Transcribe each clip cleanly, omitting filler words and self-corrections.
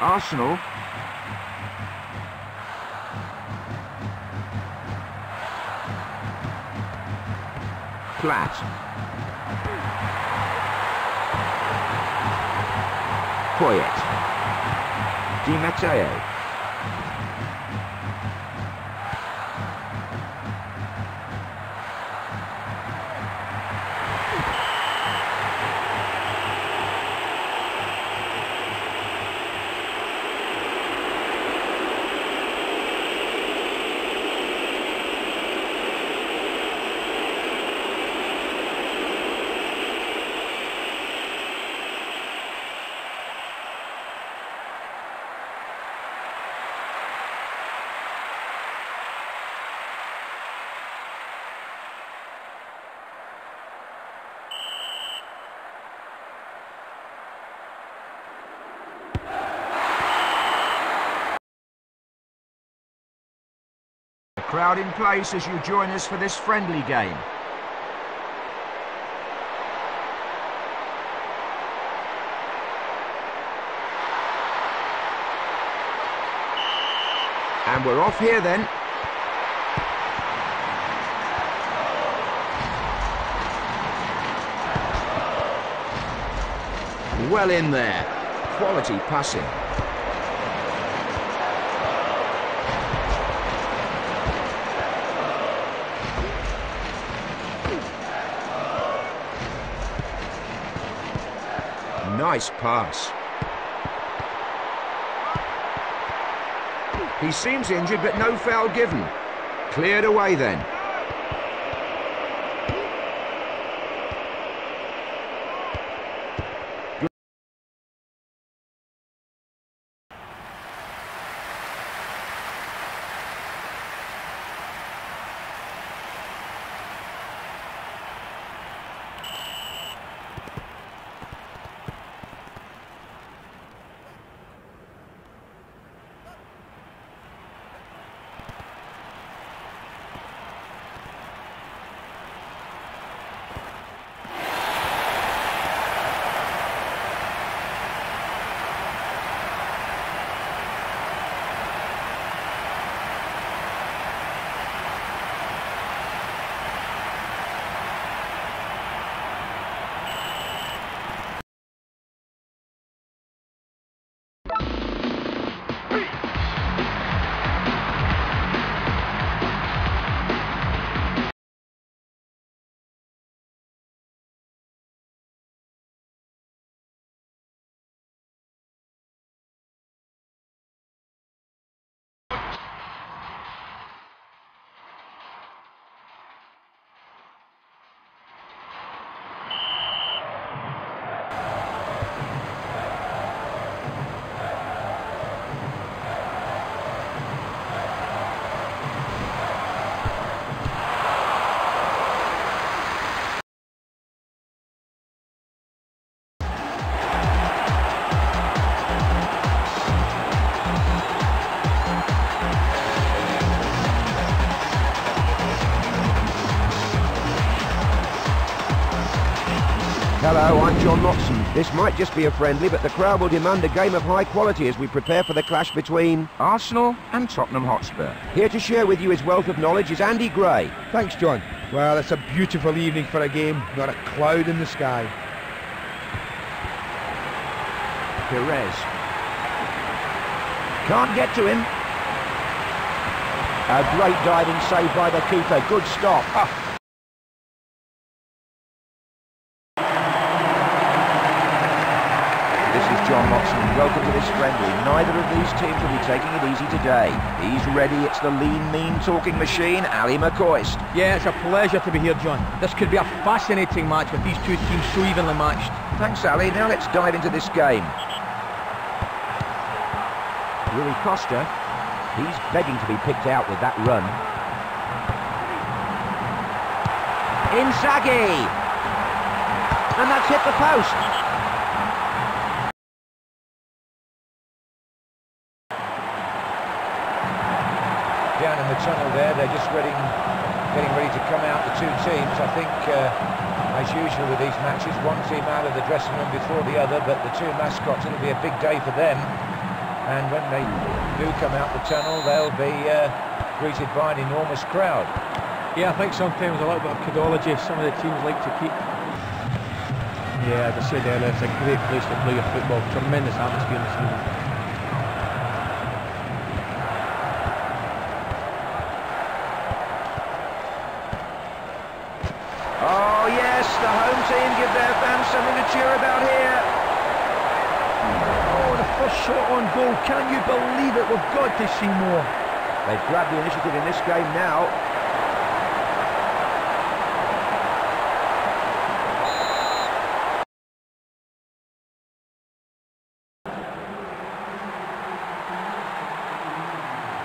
Arsenal. Flat. Poyet. Di Matteo. Crowd in place as you join us for this friendly game. And we're off here then. Well in there. Quality passing. Nice pass. He seems injured, but no foul given. Cleared away then. Hello, I'm John Motson. This might just be a friendly, but the crowd will demand a game of high quality as we prepare for the clash between Arsenal and Tottenham Hotspur. Here to share with you his wealth of knowledge is Andy Gray. Thanks, John. Well, it's a beautiful evening for a game, not a cloud in the sky. Perez. Can't get to him. A great diving save by the keeper. Good stop. Ah. Welcome to this friendly. Neither of these teams will be taking it easy today. He's ready. It's the lean, mean talking machine, Ali McCoist. Yeah, it's a pleasure to be here, John. This could be a fascinating match with these two teams so evenly matched. Thanks, Ali. Now let's dive into this game. Rui Costa, he's begging to be picked out with that run. Inzaghi! And that's hit the post. Tunnel there, they're just getting ready to come out, the two teams. I think as usual with these matches, one team out of the dressing room before the other, but the two mascots, it'll be a big day for them. and when they do come out the tunnel, they'll be greeted by an enormous crowd. Yeah, I think sometimes a little bit of pedology if some of the teams like to keep. Yeah, as I said earlier, it's a great place to play your football. Tremendous atmosphere in this evening. Oh yes, the home team give their fans something to cheer about here. Oh, the first shot on goal. Can you believe it? We've got to see more. They've grabbed the initiative in this game now.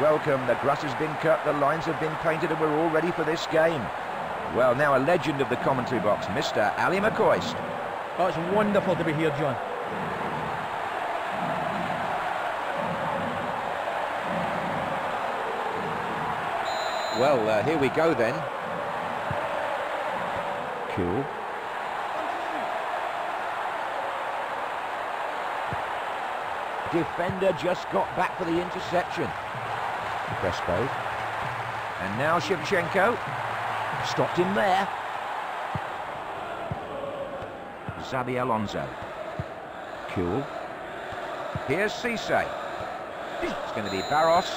Welcome, the grass has been cut, the lines have been painted, and we're all ready for this game. Well, now a legend of the commentary box, Mr. Ali McCoist. Oh, it's wonderful to be here, John. Well, here we go then. Cool. Defender just got back for the interception. Crespo, and now Shevchenko stopped him there. Xabi Alonso. Cool. Here's Cisse. It's going to be Barros.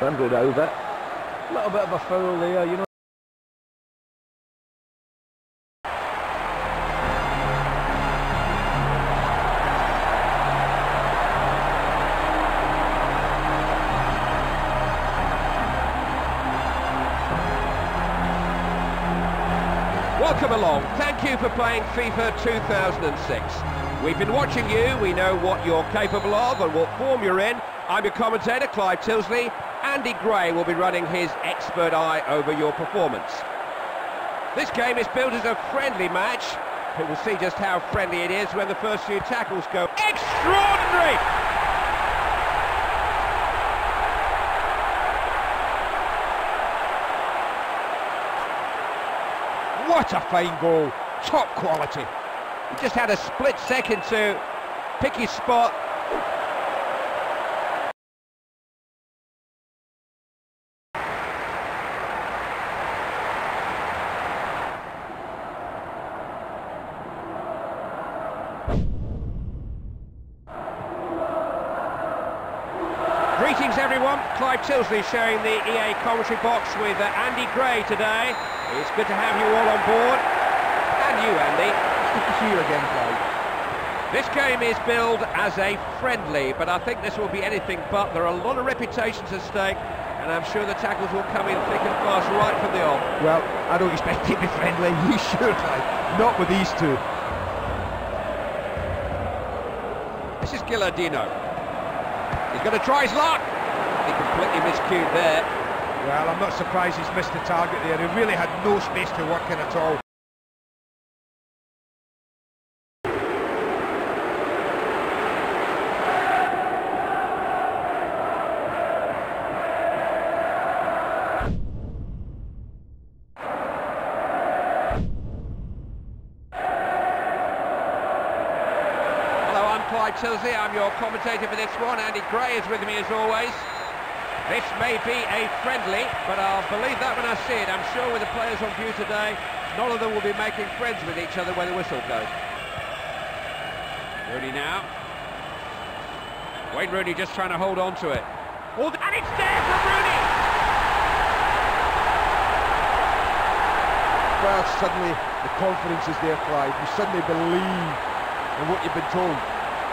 Bundled over. A little bit of a foul there, you know. Welcome along. Thank you for playing FIFA 2006. We've been watching you. We know what you're capable of and what form you're in. I'm your commentator, Clive Tyldesley. Andy Gray will be running his expert eye over your performance. This game is billed as a friendly match, but we'll see just how friendly it is when the first few tackles go extraordinary. What a fine goal, top quality. He just had a split second to pick his spot. Greetings everyone, Clive Tyldesley sharing the EA commentary box with Andy Gray today. It's good to have you all on board, and you, Andy. Good to see you again, Clive. This game is billed as a friendly, but I think this will be anything but. There are a lot of reputations at stake, and I'm sure the tackles will come in thick and fast right from the off. Well, I don't expect it to be friendly. You should, Clive. Not with these two. This is Gilardino. He's going to try his luck. He completely miscued there. Well, I'm not surprised he's missed the target there. He really had no space to work in at all. Hello, I'm Clive Tyldesley. I'm your commentator for this one. Andy Gray is with me as always. This may be a friendly, but I'll believe that when I see it. I'm sure with the players on view today, none of them will be making friends with each other when the whistle goes. Rooney now. Wayne Rooney just trying to hold on to it. And it's there for Rooney! Well, suddenly the confidence is there, Clive. You suddenly believe in what you've been told.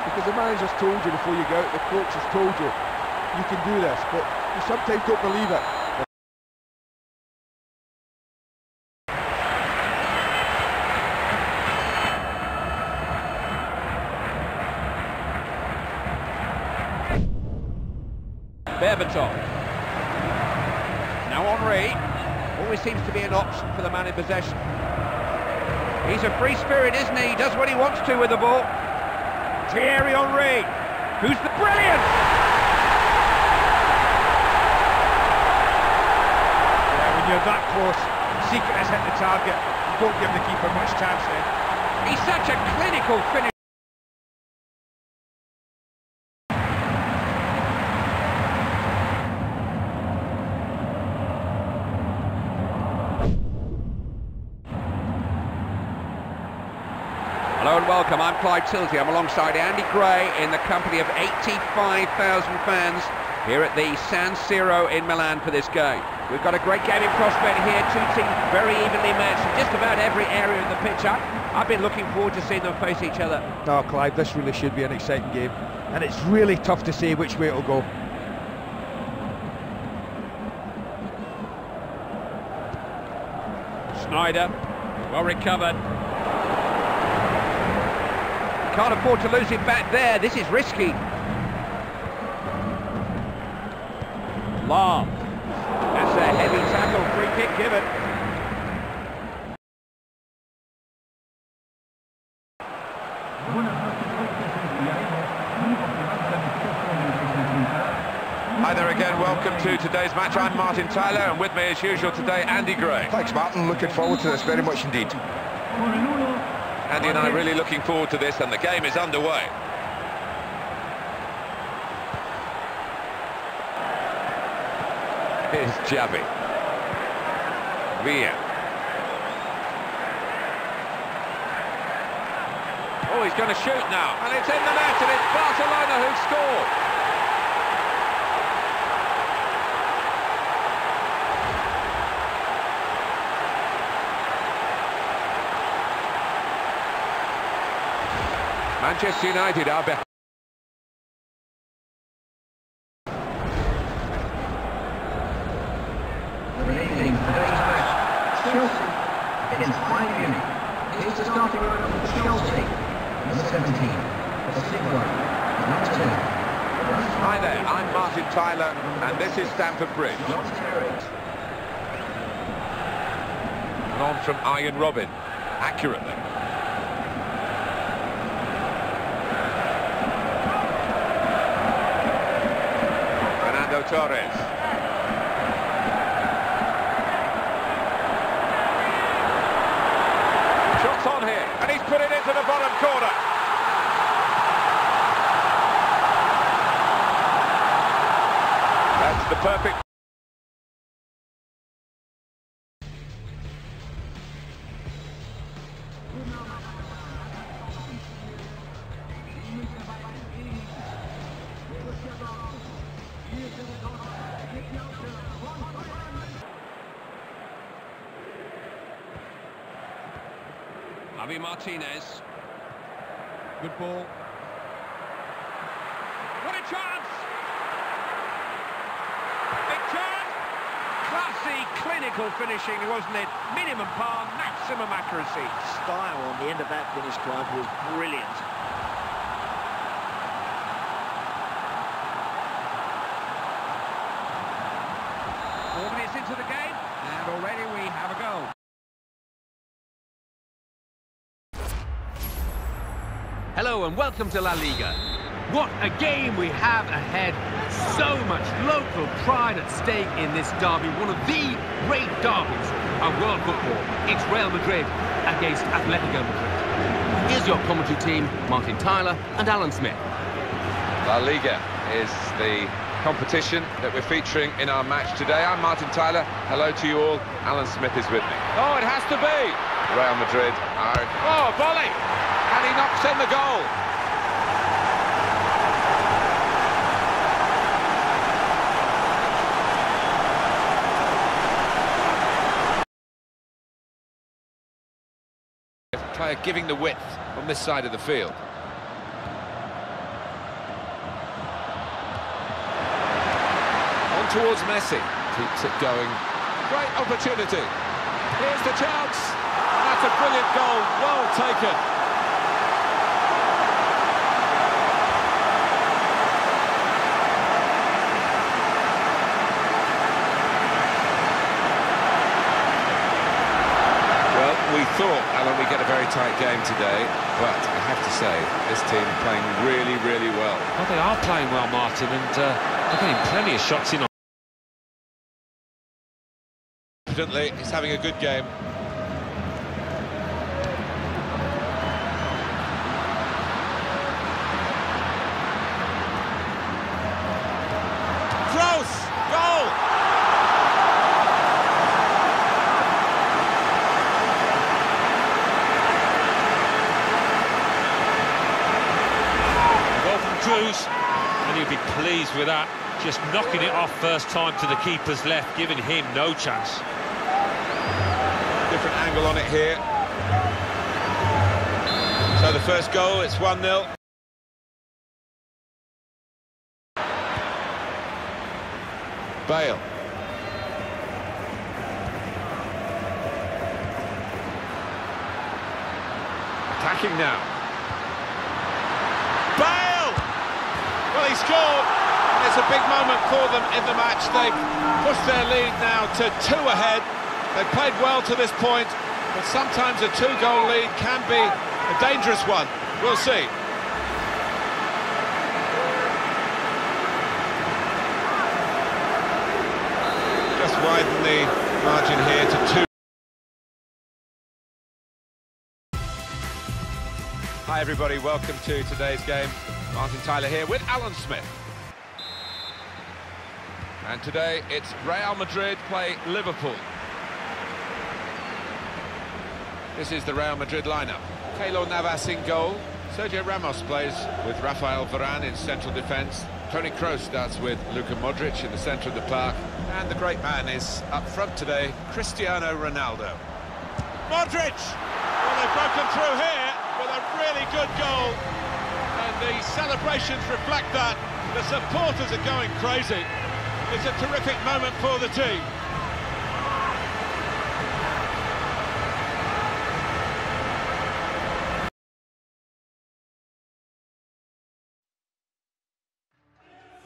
Because the manager's told you before you go out, the coach has told you. You can do this, but you sometimes don't believe it. Berbatov. Now Henry. Always seems to be an option for the man in possession. He's a free spirit, isn't he? He does what he wants to with the ball. Thierry Henry, who's the brilliant! You're that close, Seeker has hit the target, you don't give the keeper much chance then. He's such a clinical finisher. Hello and welcome, I'm Clive Tyldesley. I'm alongside Andy Gray in the company of 85,000 fans here at the San Siro in Milan for this game. We've got a great game in prospect here, two teams very evenly matched in just about every area of the pitch. I've been looking forward to seeing them face each other. No, Clive, this really should be an exciting game, and it's really tough to say which way it'll go. Snyder, well recovered. Can't afford to lose it back there, this is risky. Long. That's a heavy tackle, free kick given. Hi there again, welcome to today's match. I'm Martin Tyler, and with me as usual today, Andy Gray. Thanks, Martin, looking forward to this very much indeed. Andy and I are really looking forward to this, and the game is underway. Here's Xavi. Villa. Oh, he's going to shoot now, and it's in the net, and it's Barcelona who scored. Manchester United are behind. Good evening. Today's match, Chelsea against Bayern Munich. Here's the starting lineup for Chelsea. Number 17, Osigwa, number 2. Hi there, I'm Martin Tyler, and this is Stamford Bridge. And on from Ian Robin, accurately. Torres. Shots on here, and he's put it into the bottom corner. That's the perfect. Javi Martinez. Good ball. What a chance! Big chance! Classy, clinical finishing, wasn't it? Minimum par, maximum accuracy. Style on the end of that finish, Clive, was brilliant. Four minutes into the game, and already we have a goal. Hello and welcome to La Liga. What a game we have ahead. So much local pride at stake in this derby, one of the great derbies of world football. It's Real Madrid against Atletico Madrid. Here's your commentary team, Martin Tyler and Alan Smith. La Liga is the competition that we're featuring in our match today. I'm Martin Tyler. Hello to you all. Alan Smith is with me. Oh, it has to be. Real Madrid are... Oh, volley! And he knocks in the goal. Player giving the width on this side of the field. On towards Messi. Keeps it going. Great opportunity. Here's the chance. That's a brilliant goal. Well taken. We thought, Alan, we get a very tight game today, but I have to say, this team playing really, really well. Well, they are playing well, Martin, and they're getting plenty of shots in. Evidently, he's having a good game. pleased with that, just knocking it off first time to the keeper's left, giving him no chance. Different angle on it here. So the first goal, it's 1-0. Bale. Attacking now. Bale! Well, he scored. And it's a big moment for them in the match. They've pushed their lead now to 2 ahead. They've played well to this point, but sometimes a 2-goal lead can be a dangerous one. We'll see. Widen the margin here to 2. Hi everybody, welcome to today's game. Martin Tyler here with Alan Smith. And today it's Real Madrid play Liverpool. This is the Real Madrid lineup. Keylor Navas in goal. Sergio Ramos plays with Rafael Varane in central defence. Toni Kroos starts with Luka Modric in the centre of the park. And the great man is up front today, Cristiano Ronaldo. Modric! Well, they've broken through here with a really good goal. And the celebrations reflect that. The supporters are going crazy. It's a terrific moment for the team.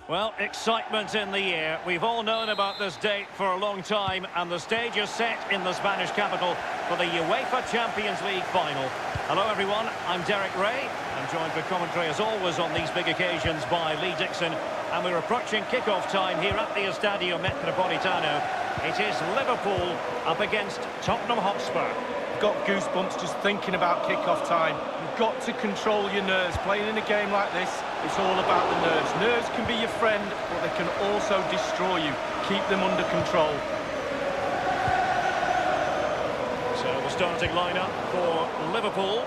Well, excitement in the air. We've all known about this date for a long time, and the stage is set in the Spanish capital for the UEFA Champions League final. Hello, everyone. I'm Derek Ray. I'm joined for commentary, as always, on these big occasions by Lee Dixon. And we're approaching kick-off time here at the Estadio Metropolitano. It is Liverpool up against Tottenham Hotspur. Got goosebumps just thinking about kick-off time. You've got to control your nerves. Playing in a game like this, it's all about the nerves. Nerves can be your friend, but they can also destroy you. Keep them under control. So the starting lineup for Liverpool.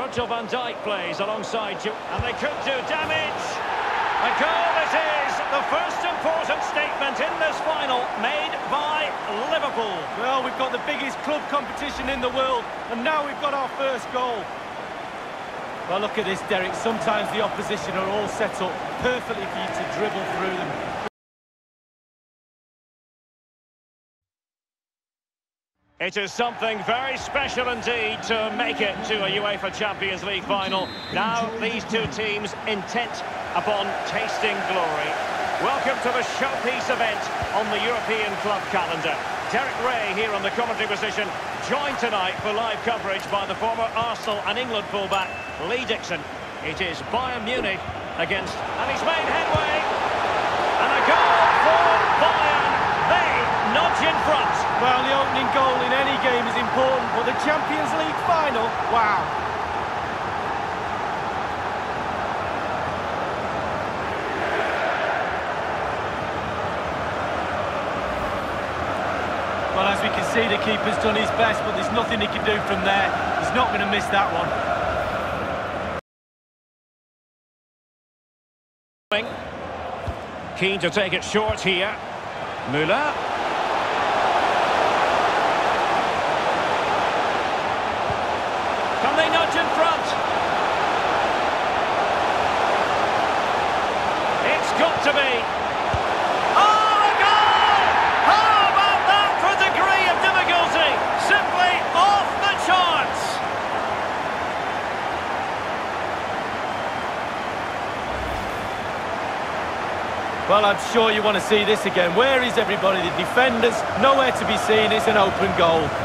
Virgil van Dijk plays alongside you, and they could do damage. A goal it is, the first important statement in this final made by Liverpool. Well, we've got the biggest club competition in the world, and now we've got our first goal. Well, look at this, Derek. Sometimes the opposition are all set up perfectly for you to dribble through them. It is something very special indeed to make it to a UEFA Champions League final. Now these two teams intent upon tasting glory. Welcome to the showpiece event on the European club calendar. Derek Ray here on the commentary position, joined tonight for live coverage by the former Arsenal and England fullback Lee Dixon. It is Bayern Munich against, and he's made headway, and a goal for Bayern. They nudge in front. Well, the opening goal in any game is important, but the Champions League final, wow. Well, as we can see, the keeper's done his best, but there's nothing he can do from there. He's not going to miss that one. Keen to take it short here. Müller. Can they nudge in front? It's got to be. Oh, a goal! How about that for a degree of difficulty? Simply off the charts. Well, I'm sure you want to see this again. Where is everybody? The defenders, nowhere to be seen. It's an open goal.